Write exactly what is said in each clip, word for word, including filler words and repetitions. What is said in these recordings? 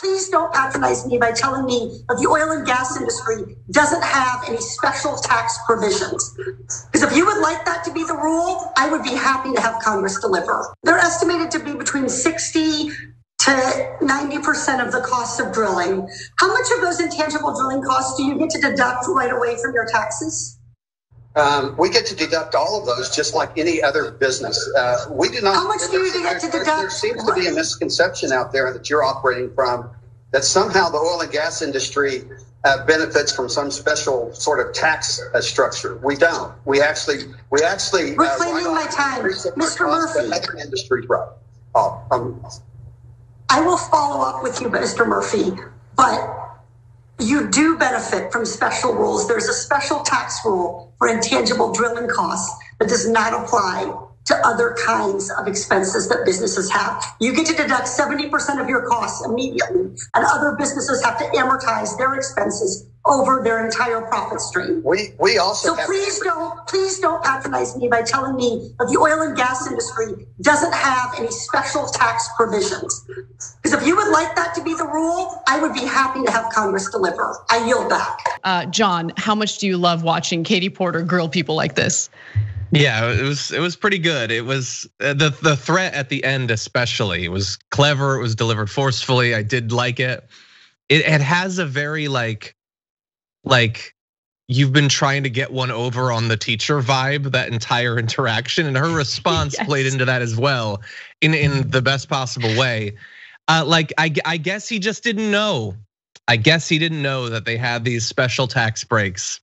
Please don't patronize me by telling me that the oil and gas industry doesn't have any special tax provisions. Because if you would like that to be the rule, I would be happy to have Congress deliver. They're estimated to be between sixty to ninety percent of the cost of drilling. How much of those intangible drilling costs do you get to deduct right away from your taxes? Um, we get to deduct all of those just like any other business. Uh, we do not. How much do you get to deduct? There seems to be a misconception out there that you're operating from that somehow the oil and gas industry uh, benefits from some special sort of tax uh, structure. We don't. We actually, we actually. We're claiming uh, my time, Mister Murphy. Industry, right? Oh, um, I will follow up with you, Mister Murphy, but you do benefit from special rules. There's a special tax rule for intangible drilling costs that does not apply to other kinds of expenses that businesses have. You get to deduct seventy percent of your costs immediately, and other businesses have to amortize their expenses over their entire profit stream. We we also so please don't please don't patronize me by telling me that the oil and gas industry doesn't have any special tax provisions. Because if you would like that to be the rule, I would be happy to have Congress deliver. I yield back. Uh, John, how much do you love watching Katie Porter grill people like this? Yeah, it was it was pretty good. It was the the threat at the end especially. It was clever. It was delivered forcefully. I did like it. It, it has a very like. Like you've been trying to get one over on the teacher vibe, that entire interaction, and her response yes. played into that as well in in the best possible way. Uh, like I, I guess he just didn't know. I guess he didn't know that they had these special tax breaks.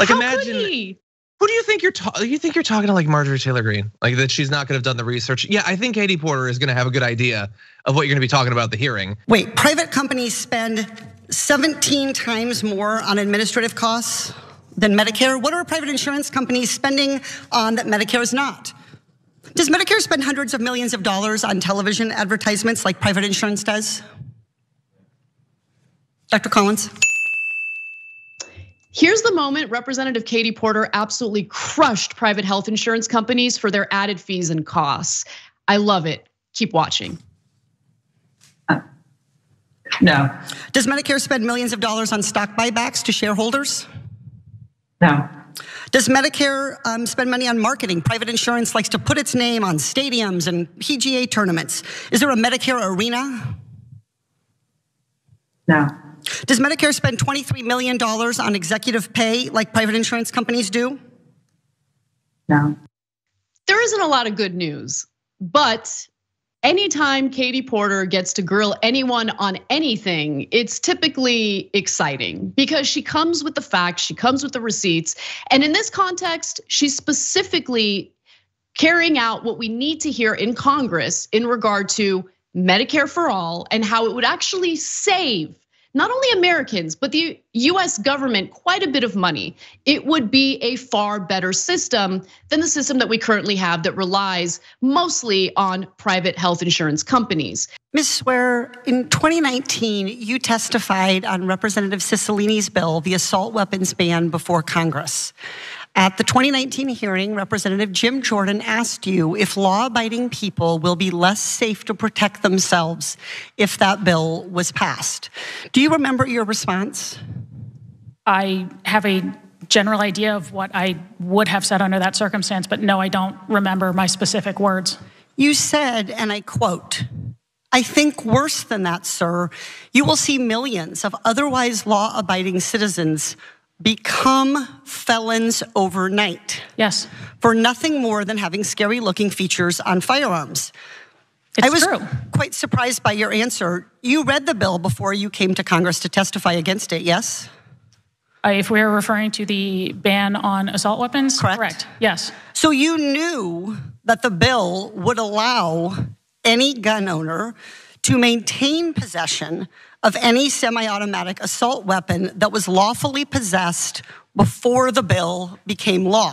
Like How imagine could he? Who do you think you're talking? You think you're talking to like Marjorie Taylor Greene, like that she's not going to have done the research? Yeah, I think Katie Porter is going to have a good idea of what you're going to be talking about at the hearing. Wait, private companies spend seventeen times more on administrative costs than Medicare. What are private insurance companies spending on that Medicare is not? Does Medicare spend hundreds of millions of dollars on television advertisements like private insurance does? Doctor Collins. Here's the moment Representative Katie Porter absolutely crushed private health insurance companies for their added fees and costs. I love it. Keep watching. No. Does Medicare spend millions of dollars on stock buybacks to shareholders? No. Does Medicare spend money on marketing? Private insurance likes to put its name on stadiums and P G A tournaments. Is there a Medicare arena? No. Does Medicare spend twenty-three million dollars on executive pay like private insurance companies do? No. There isn't a lot of good news, but anytime Katie Porter gets to grill anyone on anything, it's typically exciting because she comes with the facts, she comes with the receipts. And in this context, she's specifically carrying out what we need to hear in Congress in regard to Medicare for all and how it would actually save not only Americans, but the U S government quite a bit of money. It would be a far better system than the system that we currently have that relies mostly on private health insurance companies. Miz Swearer, in twenty nineteen, you testified on Representative Cicilline's bill, the assault weapons ban, before Congress. At the twenty nineteen hearing, Representative Jim Jordan asked you if law-abiding people will be less safe to protect themselves if that bill was passed. Do you remember your response? I have a general idea of what I would have said under that circumstance, but no, I don't remember my specific words. You said, and I quote, "I think worse than that, sir, you will see millions of otherwise law-abiding citizens become felons overnight." Yes. For nothing more than having scary looking features on firearms. It's I was true. Quite surprised by your answer. You read the bill before you came to Congress to testify against it, yes? Uh, if we're referring to the ban on assault weapons? Correct. Correct, yes. So you knew that the bill would allow any gun owner to maintain possession of any semi-automatic assault weapon that was lawfully possessed before the bill became law.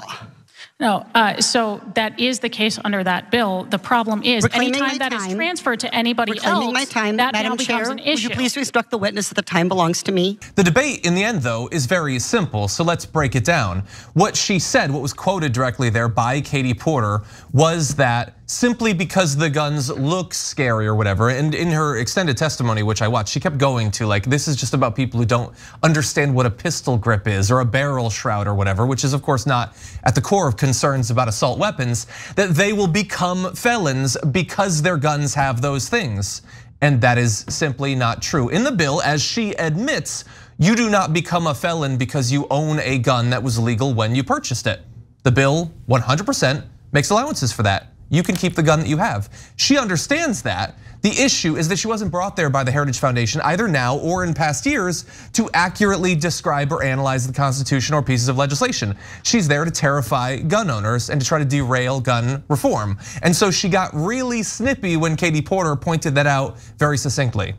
No, uh, so that is the case under that bill. The problem is, reclaiming anytime that time, is transferred to anybody reclaiming else, my time, that Madam now Chair, becomes an issue. Would you please instruct the witness that the time belongs to me? The debate in the end, though, is very simple, so let's break it down. What she said, what was quoted directly there by Katie Porter, was that simply because the guns look scary or whatever. And in her extended testimony, which I watched, she kept going to like, this is just about people who don't understand what a pistol grip is or a barrel shroud or whatever, which is of course not at the core of concerns about assault weapons, that they will become felons because their guns have those things. And that is simply not true. In the bill, as she admits, you do not become a felon because you own a gun that was legal when you purchased it. The bill one hundred percent makes allowances for that. You can keep the gun that you have. She understands that. The issue is that she wasn't brought there by the Heritage Foundation, either now or in past years, to accurately describe or analyze the Constitution or pieces of legislation. She's there to terrify gun owners and to try to derail gun reform. And so she got really snippy when Katie Porter pointed that out very succinctly.